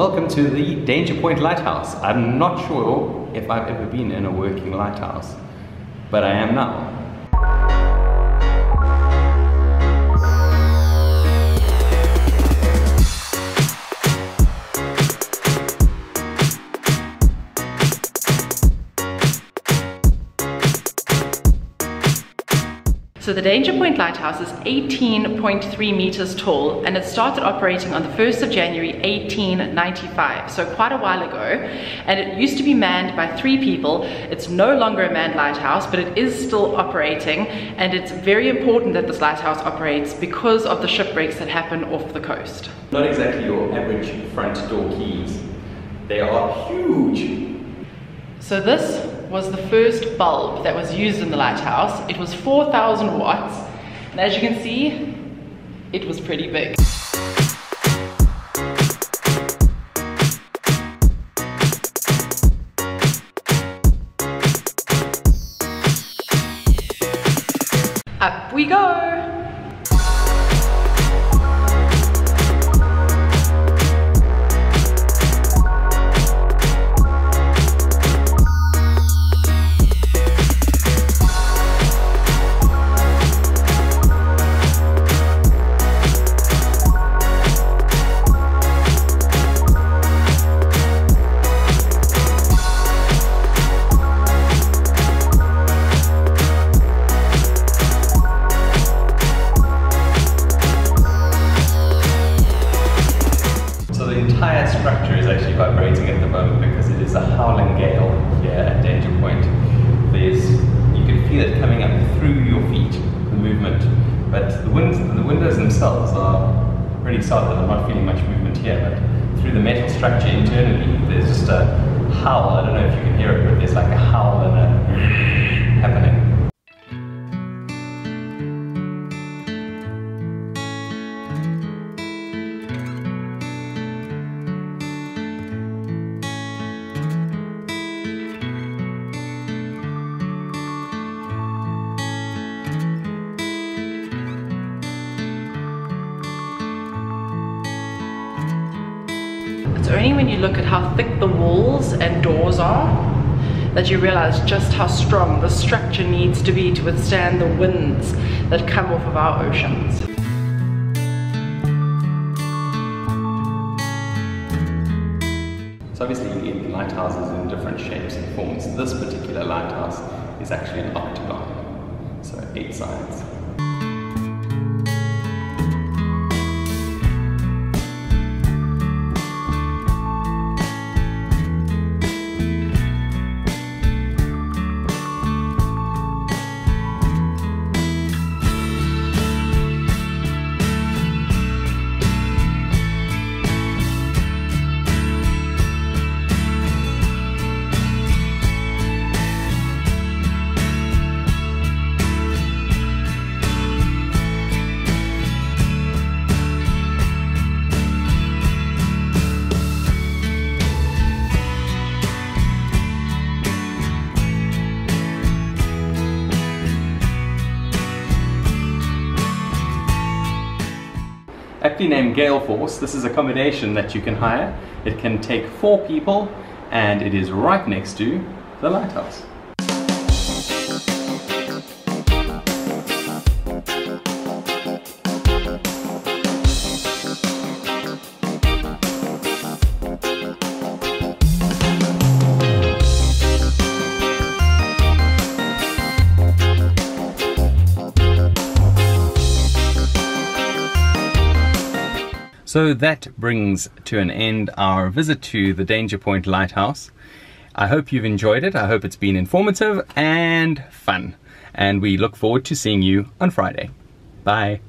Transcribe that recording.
Welcome to the Danger Point Lighthouse. I'm not sure if I've ever been in a working lighthouse, but I am now. So the Danger Point Lighthouse is 18.3 meters tall, and it started operating on the 1st of January 1895, so quite a while ago, and it used to be manned by 3 people. It's no longer a manned lighthouse, but it is still operating, and it's very important that this lighthouse operates because of the shipwrecks that happen off the coast. Not exactly your average front door keys. They are huge. So this was the first bulb that was used in the lighthouse. It was 4,000 watts, and as you can see, it was pretty big. Up we go! The entire structure is actually vibrating at the moment because it is a howling gale here at Danger Point. You can feel it coming up through your feet, the movement, but the windows themselves are pretty solid. I'm not feeling much movement here, but through the metal structure internally, there's just a howl. I don't know if you can hear it, but there's like a howl and a happening. It's only when you look at how thick the walls and doors are that you realize just how strong the structure needs to be to withstand the winds that come off of our oceans. So obviously you get lighthouses in different shapes and forms. This particular lighthouse is actually an octagon, so 8 sides. Aptly named Gale Force, this is accommodation that you can hire. It can take 4 people, and it is right next to the lighthouse. So that brings to an end our visit to the Danger Point Lighthouse. I hope you've enjoyed it. I hope it's been informative and fun. And we look forward to seeing you on Friday. Bye.